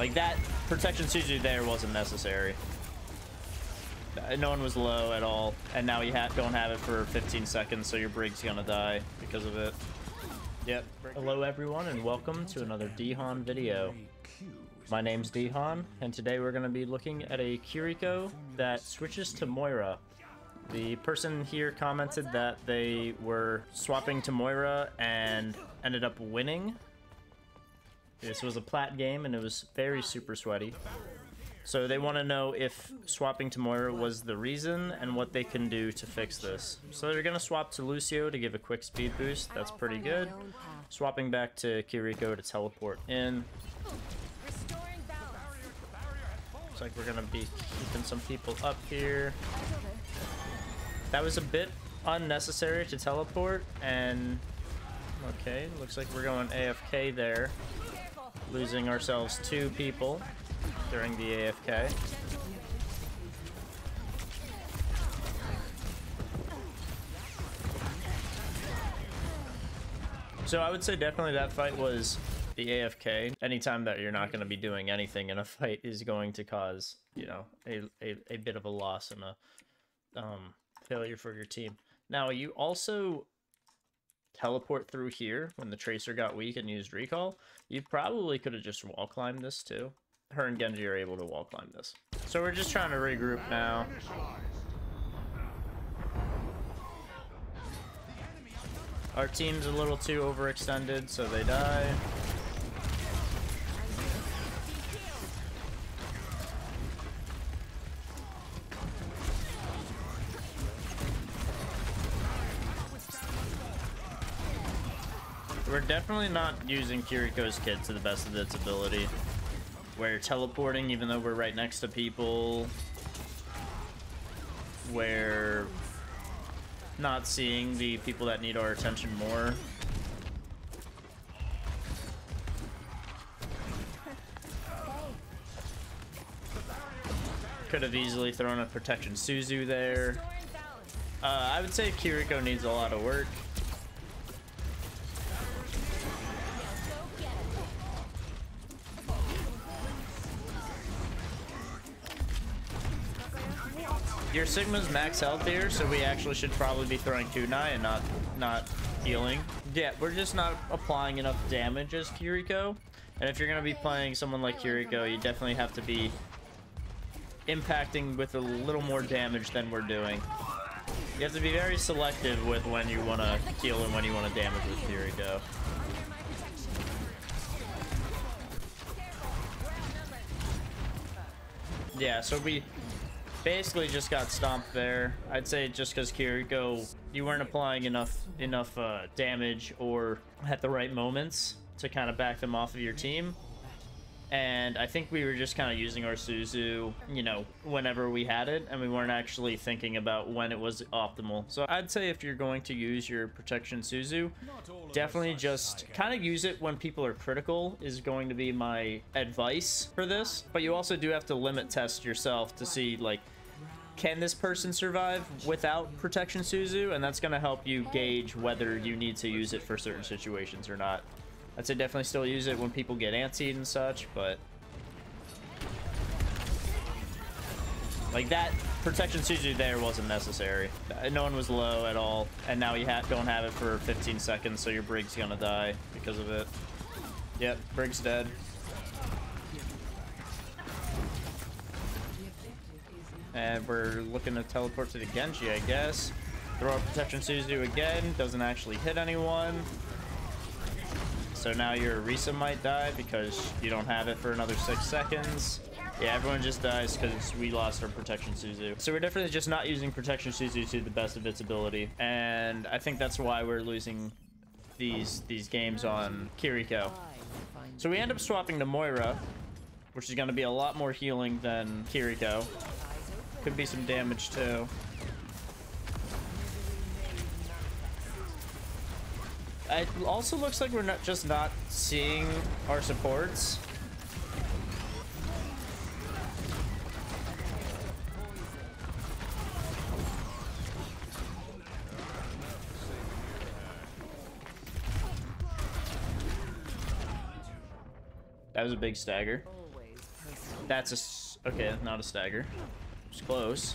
Like, that protection CG there wasn't necessary. No one was low at all, and now you don't have it for 15 seconds, so your Brig's gonna die because of it. Yep. Hello everyone, and welcome to another Dehan video. My name's Dehan, and today we're gonna be looking at a Kiriko that switches to Moira. The person here commented that they were swapping to Moira and ended up winning. This was a plat game, and it was very super sweaty. So they want to know if swapping to Moira was the reason and what they can do to fix this. So they're going to swap to Lucio to give a quick speed boost. That's pretty good. Swapping back to Kiriko to teleport in. Looks like we're going to be keeping some people up here. That was a bit unnecessary to teleport, and... okay, looks like we're going AFK there. Losing ourselves two people during the AFK. So I would say definitely that fight was the AFK. Anytime that you're not going to be doing anything in a fight is going to cause, you know, a bit of a loss and a failure for your team. Now, you also teleport through here when the Tracer got weak and used recall. You probably could have just wall climbed this too. Her and Genji are able to wall climb this. So we're just trying to regroup now. Our team's a little too overextended, so they die. We're definitely not using Kiriko's kit to the best of its ability. We're teleporting even though we're right next to people. We're not seeing the people that need our attention more. Could have easily thrown a protection Suzu there. I would say Kiriko needs a lot of work. Your Sigma's max health here, so we actually should probably be throwing kunai and not healing. Yeah, we're just not applying enough damage as Kiriko. And if you're going to be playing someone like Kiriko, you definitely have to be impacting with a little more damage than we're doing. You have to be very selective with when you want to heal and when you want to damage with Kiriko. Yeah, so we basically just got stomped there. I'd say just because Kiriko, you weren't applying enough damage or at the right moments to kind of back them off of your team. And I think we were just kind of using our Suzu, you know, whenever we had it, and we weren't actually thinking about when it was optimal. So I'd say if you're going to use your protection Suzu, definitely just kind of use it when people are critical is going to be my advice for this. But you also do have to limit test yourself to see, like, can this person survive without protection Suzu? And that's going to help you gauge whether you need to use it for certain situations or not. I'd say definitely still use it when people get antsied and such, but like that protection Suzu there wasn't necessary. No one was low at all, and now you don't have it for 15 seconds, so your Brig's gonna die because of it. Yep, Brig's dead. And we're looking to teleport to the Genji, I guess. Throw a protection Suzu again, doesn't actually hit anyone. So now your Orisa might die because you don't have it for another 6 seconds. Yeah, everyone just dies because we lost our protection Suzu. So we're definitely just not using protection Suzu to the best of its ability. And I think that's why we're losing these games on Kiriko. So we end up swapping to Moira, which is going to be a lot more healing than Kiriko. Could be some damage too. It also looks like we're just not seeing our supports. That was a big stagger. That's a... Okay, not a stagger. It's close.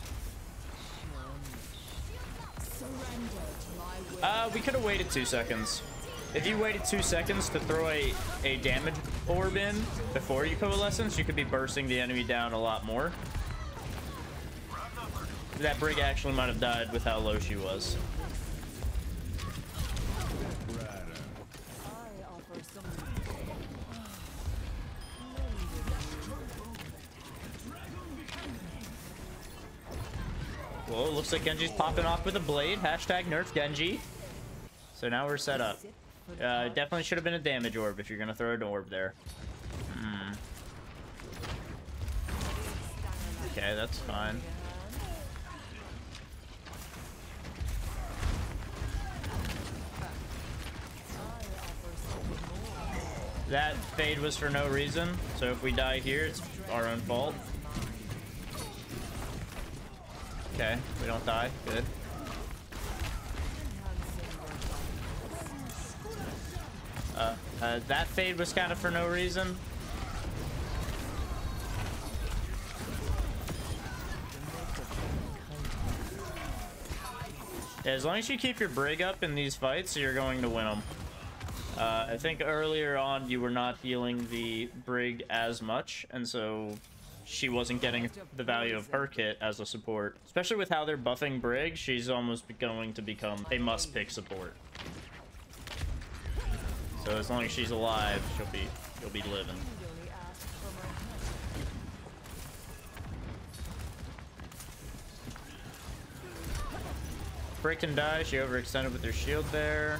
We could have waited 2 seconds. If you waited 2 seconds to throw a damage orb in before you coalescence, you could be bursting the enemy down a lot more. That Brig actually might have died with how low she was. Whoa, looks like Genji's popping off with a blade. Hashtag nerf Genji. So now we're set up. Definitely should have been a damage orb if you're going to throw an orb there. Okay, that's fine. That fade was for no reason, so if we die here, it's our own fault. Okay, we don't die. Good. That fade was kind of for no reason. Yeah, as long as you keep your Brig up in these fights, you're going to win them. I think earlier on you were not healing the Brig as much, and so she wasn't getting the value of her kit as a support. Especially with how they're buffing Brig, she's almost going to become a must-pick support. So as long as she's alive, you'll be living. Brig can die. She overextended with her shield there.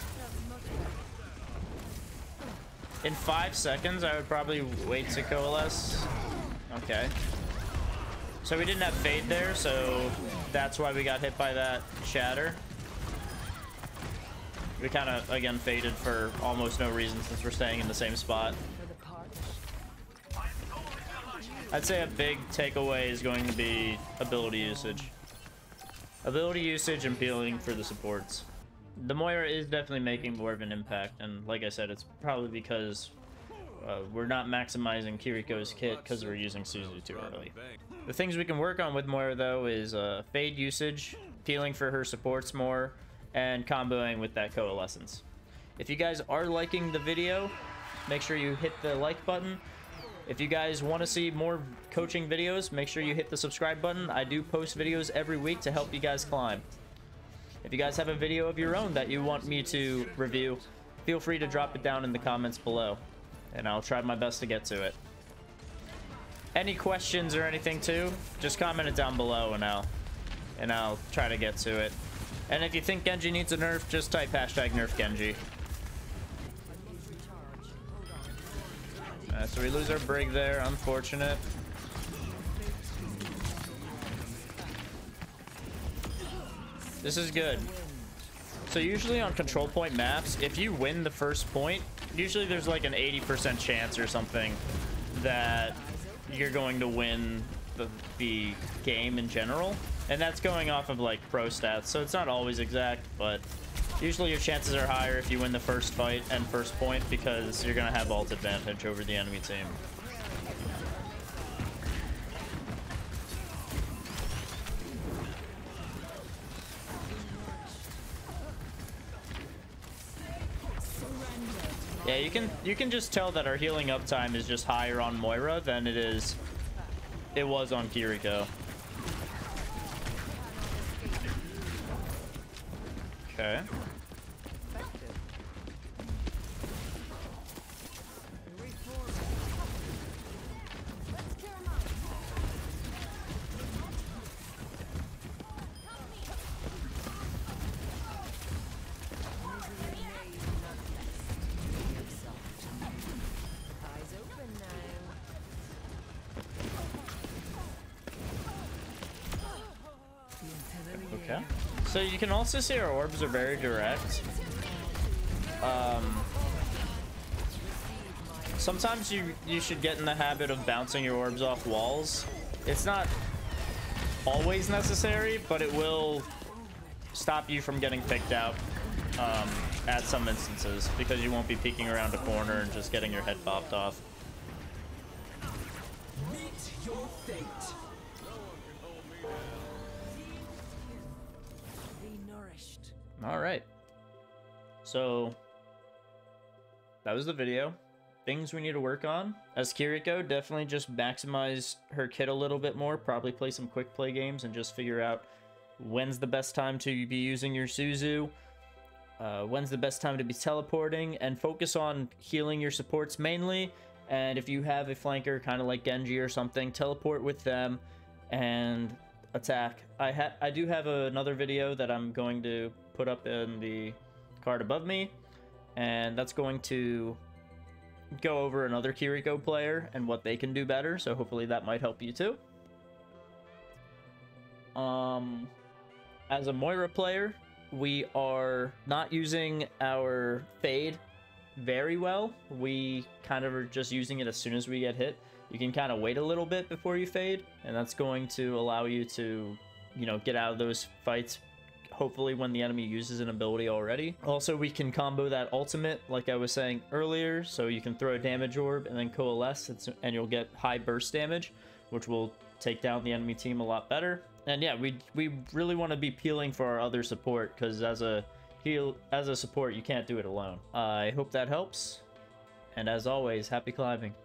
In 5 seconds, I would probably wait to coalesce. Okay. So we didn't have fade there, so that's why we got hit by that shatter. We kind of, again, faded for almost no reason since we're staying in the same spot. I'd say a big takeaway is going to be ability usage. Ability usage and peeling for the supports. The Moira is definitely making more of an impact, and like I said, it's probably because we're not maximizing Kiriko's kit because we're using Suzu too early. The things we can work on with Moira, though, is fade usage, peeling for her supports more, and comboing with that coalescence. If you guys are liking the video, make sure you hit the like button. If you guys want to see more coaching videos, make sure you hit the subscribe button. I do post videos every week to help you guys climb. If you guys have a video of your own that you want me to review, feel free to drop it down in the comments below, and I'll try my best to get to it. Any questions or anything too, just comment it down below, and I'll try to get to it. And if you think Genji needs a nerf, just type hashtag nerf Genji. So we lose our Brig there, unfortunate. This is good. So usually on control point maps, if you win the first point, usually there's like an 80% chance or something that you're going to win the game in general. And that's going off of like pro stats, so it's not always exact, but usually your chances are higher if you win the first fight and first point because you're going to have alt advantage over the enemy team. Yeah, you can just tell that our healing uptime is just higher on Moira than it was on Kiriko. Okay. Okay. So you can also see our orbs are very direct. Sometimes you should get in the habit of bouncing your orbs off walls. It's not always necessary, but it will stop you from getting picked out at some instances because you won't be peeking around a corner and just getting your head popped off. Accept your fate. No one can hold me down. Be nourished. All right. So that was the video. Things we need to work on. As Kiriko, definitely just maximize her kit a little bit more. Probably play some quick play games and just figure out when's the best time to be using your Suzu. When's the best time to be teleporting. And focus on healing your supports mainly. And if you have a flanker, kind of like Genji or something, teleport with them and attack. I do have another video that I'm going to put up in the card above me. And that's going to go over another Kiriko player and what they can do better, so hopefully that might help you too. As a Moira player, we are not using our fade very well. We kind of are just using it as soon as we get hit. You can kind of wait a little bit before you fade, and that's going to allow you to, you know, get out of those fights hopefully when the enemy uses an ability already. Also, we can combo that ultimate, like I was saying earlier, so you can throw a damage orb and then coalesce, and you'll get high burst damage, which will take down the enemy team a lot better. And yeah, we really want to be peeling for our other support, because as a support, you can't do it alone. I hope that helps, and as always, happy climbing.